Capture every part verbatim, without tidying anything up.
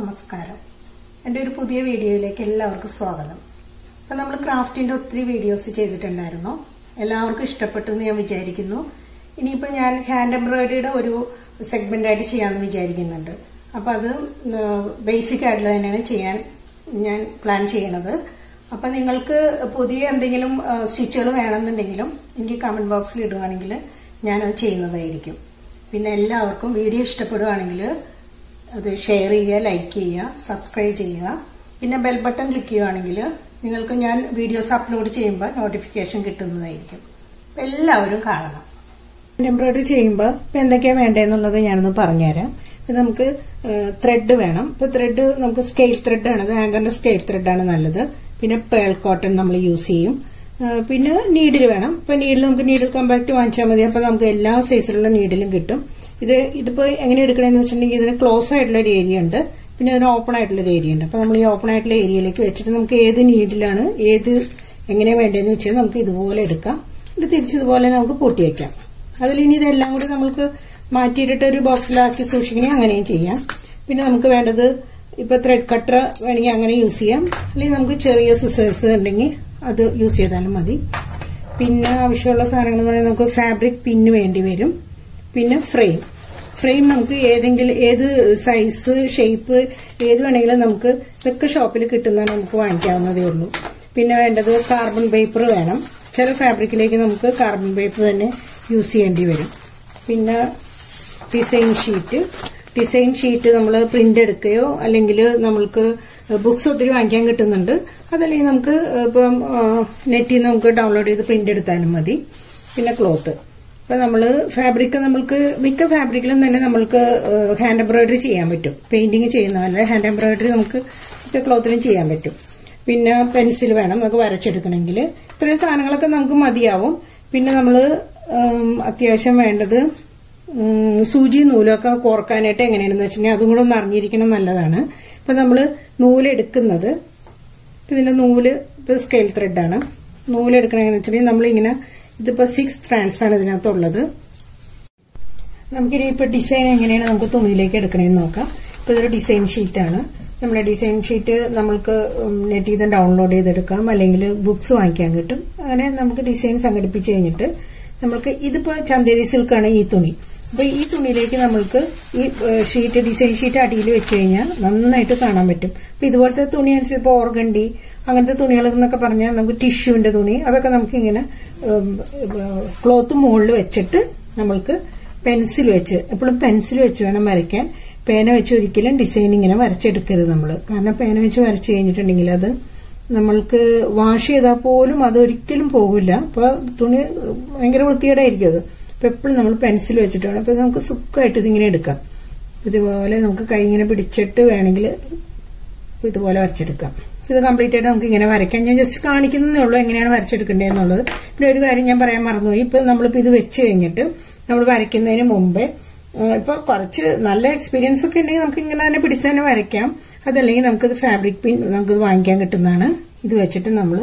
നമസ്കാരം എൻ്റെ ഒരു പുതിയ വീഡിയോയിലേക്ക് എല്ലാവർക്കും സ്വാഗതം. അപ്പോൾ നമ്മൾ ക്രാഫ്റ്റിൻ്റെ ഒത്തിരി വീഡിയോസ് ചെയ്തിട്ടുണ്ടായിരുന്നു, എല്ലാവർക്കും ഇഷ്ടപ്പെട്ടു എന്ന് ഞാൻ വിചാരിക്കുന്നു. ഇനിയിപ്പോൾ ഞാൻ ഹാൻഡ് എംബ്രോയിഡറിയുടെ ഒരു സെഗ്മെൻ്റായിട്ട് ചെയ്യാമെന്ന് വിചാരിക്കുന്നുണ്ട്. അപ്പോൾ അത് ബേസിക് ആയിട്ടുള്ള തന്നെയാണ് ചെയ്യാൻ ഞാൻ പ്ലാൻ ചെയ്യണത്. അപ്പോൾ നിങ്ങൾക്ക് പുതിയ എന്തെങ്കിലും സ്റ്റിച്ചുകൾ വേണമെന്നുണ്ടെങ്കിലും എനിക്ക് കമൻറ്റ് ബോക്സിൽ ഇടുവാണെങ്കിൽ ഞാനത് ചെയ്യുന്നതായിരിക്കും. പിന്നെ എല്ലാവർക്കും വീഡിയോ ഇഷ്ടപ്പെടുവാണെങ്കിൽ അത് ഷെയർ ചെയ്യുക, ലൈക്ക് ചെയ്യുക, സബ്സ്ക്രൈബ് ചെയ്യുക. പിന്നെ ബെൽ ബട്ടൺ ക്ലിക്ക് ചെയ്യുവാണെങ്കിൽ നിങ്ങൾക്ക് ഞാൻ വീഡിയോസ് അപ്ലോഡ് ചെയ്യുമ്പോൾ നോട്ടിഫിക്കേഷൻ കിട്ടുന്നതായിരിക്കും. എല്ലാവരും കാണണം. എംബ്രോയിഡറി ചെയ്യുമ്പോൾ ഇപ്പം എന്തൊക്കെയാണ് വേണ്ടതെന്നുള്ളത് ഞാനൊന്ന് പറഞ്ഞുതരാം. ഇത് നമുക്ക് ത്രെഡ് വേണം. ഇപ്പോൾ ത്രെഡ് നമുക്ക് സ്കെയിൽ ത്രെഡാണ്, ഇത് ആങ്കറിൻ്റെ സ്കെയിൽ ത്രെഡാണ് നല്ലത്. പിന്നെ പേൾ കോട്ടൺ നമ്മൾ യൂസ് ചെയ്യും. പിന്നെ നീഡിൽ വേണം. ഇപ്പോൾ നീഡിൽ നമുക്ക് നീഡിൽ കോമ്പാക്റ്റ് വാങ്ങിച്ചാൽ മതി. അപ്പോൾ നമുക്ക് എല്ലാ സൈസിലുള്ള നീഡിലും കിട്ടും. ഇത് ഇതിപ്പോൾ എങ്ങനെ എടുക്കണമെന്ന് വെച്ചിട്ടുണ്ടെങ്കിൽ ഇതിന് ക്ലോസ് ആയിട്ടുള്ളൊരു ഏരിയ ഉണ്ട്, പിന്നെ അതിന് ഓപ്പൺ ആയിട്ടുള്ളൊരു ഏരിയ ഉണ്ട്. അപ്പോൾ നമ്മൾ ഈ ഓപ്പൺ ആയിട്ടുള്ള ഏരിയയിലേക്ക് വെച്ചിട്ട് നമുക്ക് ഏത് നീഡിലാണ് ഏത് എങ്ങനെ വേണ്ടതെന്ന് വെച്ചാൽ നമുക്ക് ഇതുപോലെ എടുക്കാം. ഇത് തിരിച്ചതുപോലെ നമുക്ക് പൂട്ടി വയ്ക്കാം. അതിലിനി ഇതെല്ലാം കൂടി നമുക്ക് മാറ്റിയിട്ടിട്ട് ഒരു ബോക്സിലാക്കി സൂക്ഷിക്കണേ, അങ്ങനെയും ചെയ്യാം. പിന്നെ നമുക്ക് വേണ്ടത് ഇപ്പോൾ ത്രെഡ് കട്ടർ വേണമെങ്കിൽ അങ്ങനെ യൂസ് ചെയ്യാം, അല്ലെങ്കിൽ നമുക്ക് ചെറിയ സിസേഴ്സ് ഉണ്ടെങ്കിൽ അത് യൂസ് ചെയ്താലും മതി. പിന്നെ ആവശ്യമുള്ള സാധനങ്ങൾ എന്ന് പറഞ്ഞാൽ നമുക്ക് ഫാബ്രിക് പിന്ന് വേണ്ടി വരും. പിന്നെ ഫ്രെയിം ഫ്രെയിം നമുക്ക് ഏതെങ്കിലും ഏത് സൈസ് ഷേപ്പ് ഏത് വേണമെങ്കിലും നമുക്ക് ഇതൊക്കെ ഷോപ്പിൽ കിട്ടുന്നതാണ്, നമുക്ക് വാങ്ങിക്കാവുന്നതേ ഉള്ളൂ. പിന്നെ വേണ്ടത് കാർബൺ പേപ്പർ വേണം. ചില ഫാബ്രിക്കിലേക്ക് നമുക്ക് കാർബൺ പേപ്പർ തന്നെ യൂസ് ചെയ്യേണ്ടി വരും. പിന്നെ ഡിസൈൻ ഷീറ്റ് ഡിസൈൻ ഷീറ്റ് നമ്മൾ പ്രിൻ്റ് എടുക്കുകയോ അല്ലെങ്കിൽ നമ്മൾക്ക് ബുക്സ് ഒത്തിരി വാങ്ങിക്കാൻ കിട്ടുന്നുണ്ട്, അതല്ലെങ്കിൽ നമുക്ക് ഇപ്പം നെറ്റിൽ നിന്ന് നമുക്ക് ഡൗൺലോഡ് ചെയ്ത് പ്രിൻ്റ് എടുത്താലും മതി. പിന്നെ ക്ലോത്ത്. ഇപ്പം നമ്മൾ ഫാബ്രിക് നമ്മൾക്ക് മിക്ക ഫാബ്രിക്കിലും തന്നെ നമ്മൾക്ക് ഹാൻഡ് എംബ്രോയിഡറി ചെയ്യാൻ പറ്റും. പെയിൻറ്റിങ് ചെയ്യുന്നതല്ല, ഹാൻഡ് എംബ്രോയിഡറി നമുക്ക് മിക്ക ക്ലോത്തിനും ചെയ്യാൻ പറ്റും. പിന്നെ പെൻസിൽ വേണം നമുക്ക് വരച്ചെടുക്കണമെങ്കിൽ. ഇത്രയും സാധനങ്ങളൊക്കെ നമുക്ക് മതിയാവും. പിന്നെ നമ്മൾ അത്യാവശ്യം വേണ്ടത് സൂചി നൂലൊക്കെ കോർക്കാനായിട്ട് എങ്ങനെയാണെന്ന് വെച്ചിട്ടുണ്ടെങ്കിൽ അതും കൂടെ ഒന്ന് അറിഞ്ഞിരിക്കണം, നല്ലതാണ്. ഇപ്പം നമ്മൾ നൂലെടുക്കുന്നത് ഇതിൻ്റെ നൂല് ഇപ്പോൾ സ്കെയിൽ ത്രെഡാണ്. നൂലെടുക്കണമെന്ന് വെച്ചിട്ടുണ്ടെങ്കിൽ നമ്മളിങ്ങനെ ഇതിപ്പോൾ സിക്സ് സ്ട്രാൻഡ്സ് ആണ് ഇതിനകത്തുള്ളത്. നമുക്കിനി ഇപ്പോൾ ഡിസൈൻ എങ്ങനെയാണ് നമുക്ക് തുണിയിലേക്ക് എടുക്കണമെന്ന് നോക്കാം. ഇപ്പോൾ ഇതൊരു ഡിസൈൻ ഷീറ്റാണ്. നമ്മുടെ ഡിസൈൻ ഷീറ്റ് നമ്മൾക്ക് നെറ്റിൽ നിന്ന് ഡൗൺലോഡ് ചെയ്തെടുക്കാം, അല്ലെങ്കിൽ ബുക്സ് വാങ്ങിക്കാൻ കിട്ടും. അങ്ങനെ നമുക്ക് ഡിസൈൻ സംഘടിപ്പിച്ച് കഴിഞ്ഞിട്ട് നമ്മൾക്ക് ഇതിപ്പോൾ ചന്ദേരി സിൽക്കാണ് ഈ തുണി. അപ്പോൾ ഈ തുണിയിലേക്ക് നമ്മൾക്ക് ഈ ഷീറ്റ് ഡിസൈൻ ഷീറ്റ് അടിയിൽ വെച്ച് കഴിഞ്ഞാൽ നന്നായിട്ട് കാണാൻ പറ്റും. അപ്പോൾ ഇതുപോലത്തെ തുണി അനുസരിച്ച് ഇപ്പോൾ ഓർഗണ്ടി അങ്ങനത്തെ തുണികൾ എന്നൊക്കെ പറഞ്ഞാൽ നമുക്ക് ടിഷ്യൂവിൻ്റെ തുണി അതൊക്കെ നമുക്ക് ഇങ്ങനെ ക്ലോത്ത് മുകളിൽ വെച്ചിട്ട് നമ്മൾക്ക് പെൻസിൽ വെച്ച് എപ്പോഴും പെൻസിൽ വെച്ച് വേണം വരയ്ക്കാൻ. പേന വെച്ച് ഒരിക്കലും ഡിസൈൻ ഇങ്ങനെ വരച്ചെടുക്കരുത് നമ്മൾ, കാരണം പേന വെച്ച് വരച്ച് കഴിഞ്ഞിട്ടുണ്ടെങ്കിൽ അത് നമ്മൾക്ക് വാഷ് ചെയ്താൽ പോലും അതൊരിക്കലും പോകില്ല. അപ്പോൾ തുണി ഭയങ്കര വൃത്തികേട് ആയിരിക്കും അത്. അപ്പോൾ എപ്പോഴും നമ്മൾ പെൻസിൽ വെച്ചിട്ട് വേണം. അപ്പോൾ നമുക്ക് സുഖമായിട്ട് ഇതിങ്ങനെ എടുക്കാം. ഇതുപോലെ നമുക്ക് കൈ ഇങ്ങനെ പിടിച്ചിട്ട് വേണമെങ്കിൽ ഇതുപോലെ വരച്ചെടുക്കാം. ഇത് കംപ്ലീറ്റ് ആയിട്ട് നമുക്ക് ഇങ്ങനെ വരയ്ക്കാം. ഞാൻ ജസ്റ്റ് കാണിക്കുന്നതേ ഉള്ളൂ എങ്ങനെയാണ് വരച്ചെടുക്കേണ്ടതെന്നുള്ളത്. പിന്നെ ഒരു കാര്യം ഞാൻ പറയാൻ മറന്നുപോയി. ഇപ്പോൾ നമ്മളിപ്പോൾ ഇത് വെച്ച് കഴിഞ്ഞിട്ട് നമ്മൾ വരയ്ക്കുന്നതിന് മുമ്പേ ഇപ്പോൾ കുറച്ച് നല്ല എക്സ്പീരിയൻസ് ഒക്കെ ഉണ്ടെങ്കിൽ നമുക്ക് ഇങ്ങനെ തന്നെ പിടിച്ച് തന്നെ വരയ്ക്കാം. അതല്ലെങ്കിൽ നമുക്കിത് ഫാബ്രിക് പിൻ നമുക്കിത് വാങ്ങിക്കാൻ കിട്ടുന്നതാണ്. ഇത് വെച്ചിട്ട് നമ്മൾ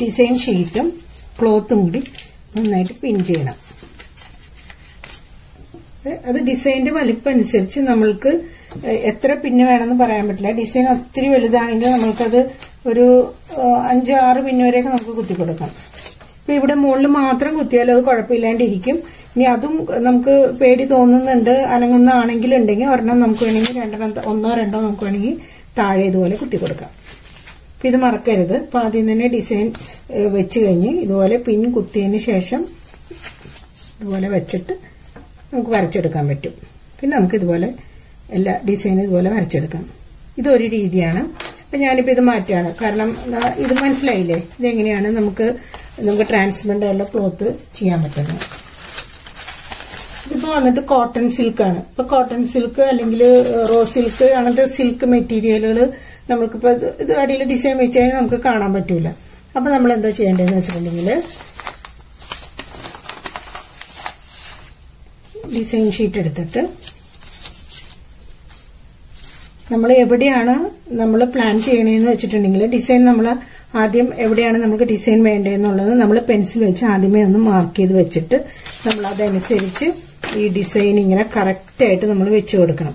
ഡിസൈൻ ഷീറ്റും ക്ലോത്തും കൂടി നന്നായിട്ട് പിൻ ചെയ്യണം. അത് ഡിസൈൻ്റെ വലിപ്പം അനുസരിച്ച് നമ്മൾക്ക് എത്ര പിന്ന് വേണമെന്ന് പറയാൻ പറ്റില്ല. ഡിസൈൻ ഒത്തിരി വലുതാണെങ്കിൽ നമ്മൾക്കത് ഒരു അഞ്ച് ആറ് പിന്ന് വരെയൊക്കെ നമുക്ക് കുത്തി കൊടുക്കാം. ഇപ്പോൾ ഇവിടെ മുകളിൽ മാത്രം കുത്തിയാലും അത് കുഴപ്പമില്ലാണ്ടിരിക്കും. ഇനി അതും നമുക്ക് പേടി തോന്നുന്നുണ്ട് അനങ്ങുന്നതാണെങ്കിൽ ഉണ്ടെങ്കിൽ ഒരെണ്ണം നമുക്ക് വേണമെങ്കിൽ രണ്ടെണ്ണം ഒന്നോ രണ്ടോ നമുക്ക് വേണമെങ്കിൽ താഴെ ഇതുപോലെ കുത്തി കൊടുക്കാം. അപ്പം ഇത് മറക്കരുത്. അപ്പം ആദ്യം തന്നെ ഡിസൈൻ വെച്ച് കഴിഞ്ഞ് ഇതുപോലെ പിൻ കുത്തിയതിന് ശേഷം ഇതുപോലെ വെച്ചിട്ട് നമുക്ക് വരച്ചെടുക്കാൻ പറ്റും. പിന്നെ നമുക്ക് ഇതുപോലെ എല്ലാ ഡിസൈനും ഇതുപോലെ വരച്ചെടുക്കാം. ഇതൊരു രീതിയാണ്. അപ്പം ഞാനിപ്പോൾ ഇത് മാറ്റുകയാണ്, കാരണം ഇത് മനസ്സിലായില്ലേ ഇതെങ്ങനെയാണ് നമുക്ക് നമുക്ക് ട്രാൻസ്പെറൻ്റ് ആയിട്ടുള്ള ക്ലോത്ത് ചെയ്യാൻ പറ്റുന്നത്. ഇതിപ്പോൾ വന്നിട്ട് കോട്ടൺ സിൽക്കാണ്. ഇപ്പോൾ കോട്ടൺ സിൽക്ക് അല്ലെങ്കിൽ റോസ് സിൽക്ക് അങ്ങനത്തെ സിൽക്ക് മെറ്റീരിയലുകൾ നമുക്കിപ്പോൾ ഇത് അടിയിൽ ഡിസൈൻ വെച്ച് കഴിഞ്ഞാൽ നമുക്ക് കാണാൻ പറ്റില്ല. അപ്പോൾ നമ്മൾ എന്താ ചെയ്യേണ്ടതെന്ന് വെച്ചിട്ടുണ്ടെങ്കിൽ ഡിസൈൻ ഷീറ്റ് എടുത്തിട്ട് നമ്മൾ എവിടെയാണ് നമ്മൾ പ്ലാൻ ചെയ്യണതെന്ന് വെച്ചിട്ടുണ്ടെങ്കിൽ ഡിസൈൻ നമ്മൾ ആദ്യം എവിടെയാണ് നമുക്ക് ഡിസൈൻ വേണ്ടതെന്നുള്ളത് നമ്മൾ പെൻസിൽ വെച്ച് ആദ്യമേ ഒന്ന് മാർക്ക് ചെയ്ത് വെച്ചിട്ട് നമ്മൾ അതനുസരിച്ച് ഈ ഡിസൈൻ ഇങ്ങനെ കറക്റ്റായിട്ട് നമ്മൾ വെച്ച് കൊടുക്കണം.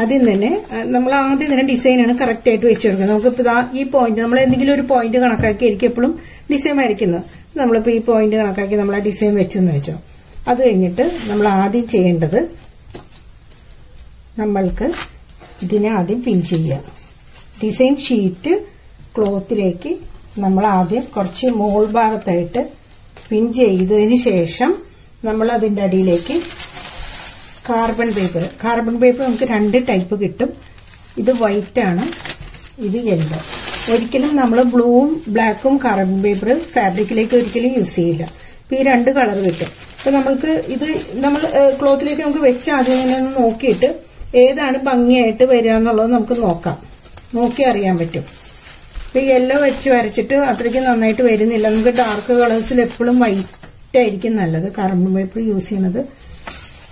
ആദ്യം തന്നെ നമ്മൾ ആദ്യം തന്നെ ഡിസൈനാണ് കറക്റ്റ് ആയിട്ട് വെച്ചു കൊടുക്കുക. നമുക്കിപ്പോൾ ദാ ഈ പോയിന്റ് നമ്മൾ എന്തെങ്കിലും ഒരു പോയിന്റ് കണക്കാക്കി ആയിരിക്കും എപ്പോഴും ഡിസൈൻ വരയ്ക്കുന്നത്. നമ്മളിപ്പോൾ ഈ പോയിന്റ് കണക്കാക്കി നമ്മൾ ആ ഡിസൈൻ വെച്ചെന്ന് വെച്ചോ. അത് കഴിഞ്ഞിട്ട് നമ്മൾ ആദ്യം ചെയ്യേണ്ടത് നമ്മൾക്ക് ഇതിനെ ആദ്യം പിൻ ചെയ്യാം. ഡിസൈൻ ഷീറ്റ് ക്ലോത്തിലേക്ക് നമ്മൾ ആദ്യം കുറച്ച് മോൾ ഭാഗത്തായിട്ട് പിൻ ചെയ്തതിന് ശേഷം നമ്മൾ അതിൻ്റെ അടിയിലേക്ക് കാർബൺ പേപ്പർ കാർബൺ പേപ്പർ നമുക്ക് രണ്ട് ടൈപ്പ് കിട്ടും. ഇത് വൈറ്റ് ആണ്, ഇത് യെല്ലോ. ഒരിക്കലും നമ്മൾ ബ്ലൂവും ബ്ലാക്കും കാർബൺ പേപ്പർ ഫാബ്രിക്കിലേക്ക് ഒരിക്കലും യൂസ് ചെയ്യില്ല. അപ്പോൾ ഈ രണ്ട് കളർ കിട്ടും. അപ്പോൾ നമ്മൾക്ക് ഇത് നമ്മൾ ക്ലോത്തിലേക്ക് നമുക്ക് വെച്ച് ആദ്യം തന്നെ ഒന്ന് നോക്കിയിട്ട് ഏതാണ് ഭംഗിയായിട്ട് വരിക എന്നുള്ളത് നമുക്ക് നോക്കാം, നോക്കി അറിയാൻ പറ്റും. ഇപ്പോൾ യെല്ലോ വെച്ച് വരച്ചിട്ട് അത്രയ്ക്ക് നന്നായിട്ട് വരുന്നില്ല. നമുക്ക് ഡാർക്ക് കളേഴ്സിൽ എപ്പോഴും വൈറ്റ് ആയിരിക്കും നല്ലത്. കാർബൺ പേപ്പർ യൂസ് ചെയ്യണത്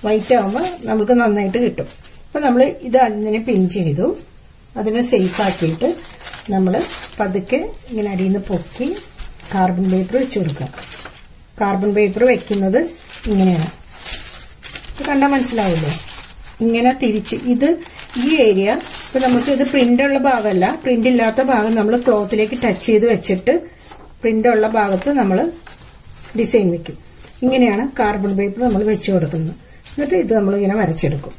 വൈറ്റ് ആകുമ്പോൾ നമുക്ക് നന്നായിട്ട് കിട്ടും. അപ്പോൾ നമ്മൾ ഇത് അതിനെ പിൻ ചെയ്തു. അതിനെ സേഫാക്കിയിട്ട് നമ്മൾ പതുക്കെ ഇങ്ങനെ അടിയിൽ നിന്ന് പൊക്കി കാർബൺ പേപ്പർ വെച്ച് കൊടുക്കുക. കാർബൺ പേപ്പർ വെക്കുന്നത് ഇങ്ങനെയാണ്, കണ്ടാൽ മനസ്സിലാവില്ലേ? ഇങ്ങനെ തിരിച്ച് ഇത് ഈ ഏരിയ ഇപ്പോൾ നമുക്ക് ഇത് പ്രിൻ്റുള്ള ഭാഗമല്ല, പ്രിൻ്റ് ഇല്ലാത്ത ഭാഗം നമ്മൾ ക്ലോത്തിലേക്ക് ടച്ച് ചെയ്ത് വെച്ചിട്ട് പ്രിൻ്റുള്ള ഭാഗത്ത് നമ്മൾ ഡിസൈൻ വയ്ക്കും. ഇങ്ങനെയാണ് കാർബൺ പേപ്പർ നമ്മൾ വെച്ച് കൊടുക്കുന്നത്. എന്നിട്ട് ഇത് നമ്മളിങ്ങനെ വരച്ചെടുക്കും.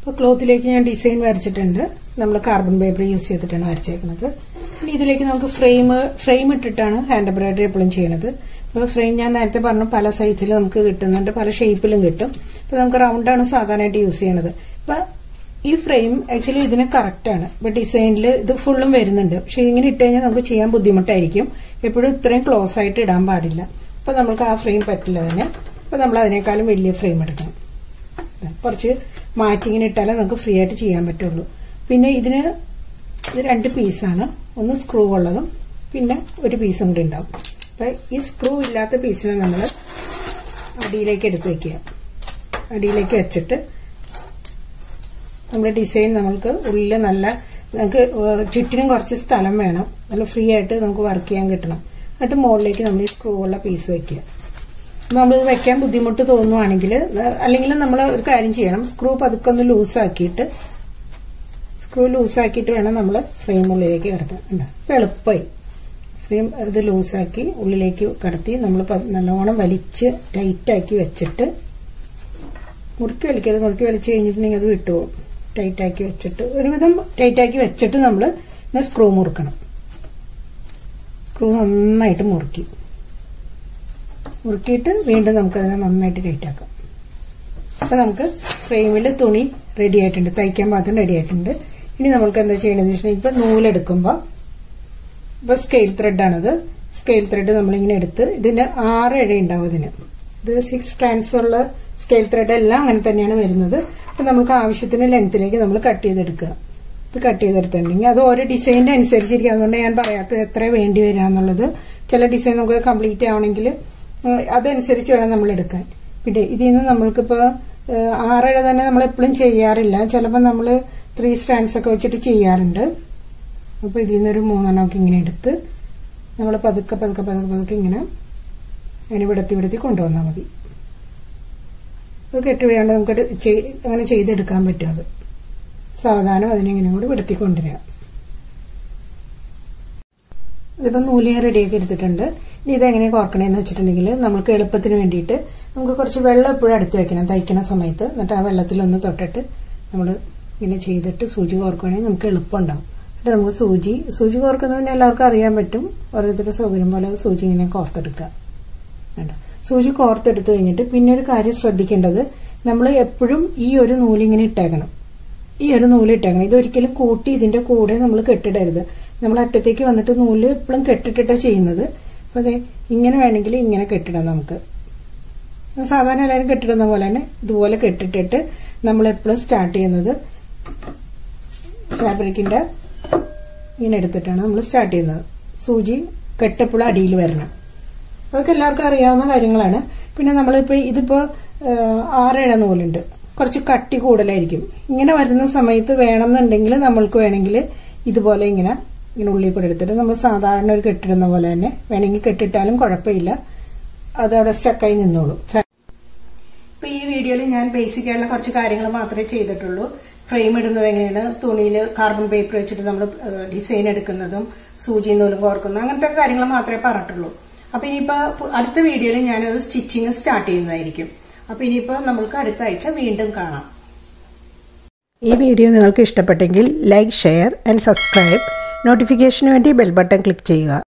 ഇപ്പോൾ ക്ലോത്തിലേക്ക് ഞാൻ ഡിസൈൻ വരച്ചിട്ടുണ്ട്, നമ്മൾ കാർബൺ പേപ്പർ യൂസ് ചെയ്തിട്ടാണ് വരച്ചേക്കുന്നത്. ഇനി ഇതിലേക്ക് നമുക്ക് ഫ്രെയിം ഫ്രെയിം ഇട്ടിട്ടാണ് ഹാൻഡ് എംബ്രോയിഡറി എപ്പോഴും ചെയ്യണത്. അപ്പോൾ ഫ്രെയിം ഞാൻ നേരത്തെ പറഞ്ഞു പല സൈസിൽ നമുക്ക് കിട്ടുന്നുണ്ട്, പല ഷേപ്പിലും കിട്ടും. അപ്പോൾ നമുക്ക് റൗണ്ടാണ് സാധാരണയായിട്ട് യൂസ് ചെയ്യണത്. അപ്പോൾ ഈ ഫ്രെയിം ആക്ച്വലി ഇതിന് കറക്റ്റാണ്. ഇപ്പോൾ ഡിസൈനിൽ ഇത് ഫുള്ളും വരുന്നുണ്ട്, പക്ഷേ ഇങ്ങനെ ഇട്ട് കഴിഞ്ഞാൽ നമുക്ക് ചെയ്യാൻ ബുദ്ധിമുട്ടായിരിക്കും. എപ്പോഴും ഇത്രയും ക്ലോസ് ആയിട്ട് ഇടാൻ പാടില്ല. അപ്പോൾ നമുക്ക് ആ ഫ്രെയിം പറ്റില്ല തന്നെ. അപ്പോൾ നമ്മൾ അതിനേക്കാളും വലിയ ഫ്രെയിം എടുക്കണം. കുറച്ച് മാറ്റി ഇങ്ങനെ ഇട്ടാലേ നമുക്ക് ഫ്രീ ആയിട്ട് ചെയ്യാൻ പറ്റുള്ളൂ. പിന്നെ ഇതിന് ഇത് രണ്ട് പീസാണ്, ഒന്ന് സ്ക്രൂ ഉള്ളതും പിന്നെ ഒരു പീസും കൂടി ഉണ്ടാവും. അപ്പോൾ ഈ സ്ക്രൂ ഇല്ലാത്ത പീസിനെ നമ്മൾ അടിയിലേക്ക് എടുത്ത് വയ്ക്കുക. അടിയിലേക്ക് വെച്ചിട്ട് നമ്മുടെ ഡിസൈൻ നമ്മൾക്ക് ഉള്ളിൽ നല്ല നമുക്ക് ചുറ്റിനും കുറച്ച് സ്ഥലം വേണം, നല്ല ഫ്രീ ആയിട്ട് നമുക്ക് വർക്ക് ചെയ്യാൻ കിട്ടണം. എന്നിട്ട് മുകളിലേക്ക് നമ്മൾ ഈ സ്ക്രൂ ഉള്ള പീസ് വയ്ക്കുക. നമ്മളിത് വയ്ക്കാൻ ബുദ്ധിമുട്ട് തോന്നുവാണെങ്കിൽ അല്ലെങ്കിൽ നമ്മൾ ഒരു കാര്യം ചെയ്യണം, സ്ക്രൂ പതുക്കെ ഒന്ന് ലൂസാക്കിയിട്ട് സ്ക്രൂ ലൂസാക്കിയിട്ട് വേണം നമ്മൾ ഫ്രെയിം ഉള്ളിലേക്ക് കടത്താൻ. അപ്പോൾ എളുപ്പമായി ഫ്രെയിം ഇത് ലൂസാക്കി ഉള്ളിലേക്ക് കടത്തി നമ്മൾ നല്ലോണം വലിച്ച് ടൈറ്റാക്കി വെച്ചിട്ട് മുറുക്കി വലിക്കരുത്. മുറുക്കി വലിച്ച് കഴിഞ്ഞിട്ടുണ്ടെങ്കിൽ അത് വിട്ടുപോകും. ടൈറ്റാക്കി വെച്ചിട്ട് ഒരുവിധം ടൈറ്റാക്കി വെച്ചിട്ട് നമ്മൾ സ്ക്രൂ മുറുക്കണം. സ്ക്രൂ നന്നായിട്ട് മുറുക്കി മുറുക്കിയിട്ട് വീണ്ടും നമുക്കതിനെ നന്നായിട്ട് ടൈറ്റാക്കാം. അപ്പോൾ നമുക്ക് ഫ്രെയിമിൽ തുണി റെഡി ആയിട്ടുണ്ട്, തയ്ക്കാൻ പാത്രം റെഡി ആയിട്ടുണ്ട്. ഇനി നമ്മൾക്ക് എന്താ ചെയ്യണമെന്ന് വെച്ചിട്ടുണ്ടെങ്കിൽ ഇപ്പോൾ നൂലെടുക്കുമ്പോൾ ഇപ്പോൾ സ്കെയിൽ ത്രെഡാണത്. സ്കെയിൽ ത്രെഡ് നമ്മളിങ്ങനെ എടുത്ത് ഇതിന് ആറ് ഇഴ ഉണ്ടാവും. ഇതിന് ഇത് സിക്സ് സ്ട്രാൻഡ്സ് ഉള്ള സ്കെയിൽ ത്രെഡ് എല്ലാം അങ്ങനെ തന്നെയാണ് വരുന്നത്. അപ്പോൾ നമുക്ക് ആവശ്യത്തിന് ലെങ്ത്തിലേക്ക് നമ്മൾ കട്ട് ചെയ്തെടുക്കുക. ഇത് കട്ട് ചെയ്തെടുത്തിട്ടുണ്ടെങ്കിൽ അത് ഓരോ ഡിസൈനിൻ്റെ അനുസരിച്ചിരിക്കും. അതുകൊണ്ട് ഞാൻ പറയാത്തത് എത്ര വേണ്ടി വരിക എന്നുള്ളത്. ചില ഡിസൈൻ നമുക്ക് കംപ്ലീറ്റ് ആവണമെങ്കിൽ അതനുസരിച്ച് വേണം നമ്മൾ എടുക്കാൻ. പിന്നെ ഇതിൽ നിന്ന് നമ്മൾക്കിപ്പോൾ ആറിഴ തന്നെ നമ്മളെപ്പോഴും ചെയ്യാറില്ല. ചിലപ്പോൾ നമ്മൾ ത്രീ സ്ട്രാൻഡ്സ് ഒക്കെ വെച്ചിട്ട് ചെയ്യാറുണ്ട്. അപ്പോൾ ഇതിൽ നിന്നൊരു മൂന്നെണ്ണമൊക്കെ ഇങ്ങനെ എടുത്ത് നമ്മൾ പതുക്കെ പതുക്കെ പതുക്കെ പതുക്കെ ഇങ്ങനെ അതിന് വിടത്തി വിടത്തി കൊണ്ടുവന്നാൽ മതി. അത് കെട്ടുവീഴാണ്ട് നമുക്ക് അങ്ങനെ ചെയ്തെടുക്കാൻ പറ്റും. അത് സാവധാനം അതിനെങ്ങനെ കൂടി വിടത്തി കൊണ്ടുവരാം. ഇതിപ്പോൾ നൂല് ഞാൻ റെഡിയാക്കി എടുത്തിട്ടുണ്ട്. ഇനി ഇതെങ്ങനെ കോർക്കണമെന്ന് വെച്ചിട്ടുണ്ടെങ്കിൽ നമുക്ക് എളുപ്പത്തിന് വേണ്ടിയിട്ട് നമുക്ക് കുറച്ച് വെള്ളം എപ്പോഴും അടുത്ത് വയ്ക്കണം തയ്ക്കണ സമയത്ത്. എന്നിട്ട് ആ വെള്ളത്തിലൊന്ന് തൊട്ടിട്ട് നമ്മൾ ഇങ്ങനെ ചെയ്തിട്ട് സൂചി കോർക്കുകയാണെങ്കിൽ നമുക്ക് എളുപ്പമുണ്ടാവും. നമുക്ക് സൂചി സൂചി കോർക്കുന്നതിന് എല്ലാവർക്കും അറിയാൻ പറ്റും. ഓരോരുത്തരുടെ സൗകര്യം പോലെ സൂചി ഇങ്ങനെ കോർത്തെടുക്കുക. വേണ്ട സൂചി കോർത്തെടുത്ത് കഴിഞ്ഞിട്ട് പിന്നെ ഒരു കാര്യം ശ്രദ്ധിക്കേണ്ടത്, നമ്മൾ എപ്പോഴും ഈ ഒരു നൂലിങ്ങനെ ഇട്ടേക്കണം. ഈ ഒരു നൂലിട്ടേക്കണം. ഇതൊരിക്കലും കൂട്ടി ഇതിൻ്റെ കൂടെ നമ്മൾ കെട്ടിടരുത്. നമ്മൾ അറ്റത്തേക്ക് വന്നിട്ട് നൂല് എപ്പോഴും കെട്ടിട്ടിട്ടാണ് ചെയ്യുന്നത്. അപ്പോൾ അതെ ഇങ്ങനെ വേണമെങ്കിൽ ഇങ്ങനെ കെട്ടിടാം. നമുക്ക് സാധാരണ എല്ലാവരും കെട്ടിടുന്ന പോലെ തന്നെ ഇതുപോലെ കെട്ടിട്ടിട്ട് നമ്മളെപ്പോഴും സ്റ്റാർട്ട് ചെയ്യുന്നത് ഫാബ്രിക്കിൻ്റെ ഇങ്ങനെ എടുത്തിട്ടാണ് നമ്മൾ സ്റ്റാർട്ട് ചെയ്യുന്നത്. സൂചി കെട്ടപ്പോൾ അടിയിൽ വരണം. അതൊക്കെ എല്ലാവർക്കും അറിയാവുന്ന കാര്യങ്ങളാണ്. പിന്നെ നമ്മളിപ്പോൾ ഇതിപ്പോൾ ആറേഴ നൂലുണ്ട്, കുറച്ച് കട്ടി കൂടുതലായിരിക്കും. ഇങ്ങനെ വരുന്ന സമയത്ത് വേണമെന്നുണ്ടെങ്കിൽ നമ്മൾക്ക് വേണമെങ്കിൽ ഇതുപോലെ ഇങ്ങനെ ഇങ്ങനെ ഉള്ളിൽ കൂടെ എടുത്തിട്ട് നമ്മൾ സാധാരണ ഒരു കെട്ടിടുന്ന പോലെ തന്നെ വേണമെങ്കിൽ കെട്ടിട്ടാലും കുഴപ്പമില്ല. അതവിടെ സ്റ്റക്കായി നിന്നോളൂ. അപ്പോൾ ഈ വീഡിയോയിൽ ഞാൻ ബേസിക് ആയിട്ടുള്ള കുറച്ച് കാര്യങ്ങൾ മാത്രമേ ചെയ്തിട്ടുള്ളൂ. ഫ്രെയിം ഇടുന്നത് എങ്ങനെയാണ്, തുണിയിൽ കാർബൺ പേപ്പർ വെച്ചിട്ട് നമ്മൾ ഡിസൈൻ എടുക്കുന്നതും സൂചി നൂലും കോർക്കുന്നതും അങ്ങനത്തെ കാര്യങ്ങൾ മാത്രമേ പറഞ്ഞിട്ടുള്ളൂ. അപ്പോൾ ഇനിയിപ്പോൾ അടുത്ത വീഡിയോയിൽ ഞാനത് സ്റ്റിച്ചിങ് സ്റ്റാർട്ട് ചെയ്യുന്നതായിരിക്കും. അപ്പോൾ ഇനിയിപ്പോൾ നമുക്ക് അടുത്ത ആഴ്ച വീണ്ടും കാണാം. ഈ വീഡിയോ നിങ്ങൾക്ക് ഇഷ്ടപ്പെട്ടെങ്കിൽ ലൈക്ക്, ഷെയർ ആൻഡ് സബ്സ്ക്രൈബ്. നോട്ടിഫിക്കേഷന് വേണ്ടി ബെൽ ബട്ടൺ ക്ലിക്ക് ചെയ്യുക.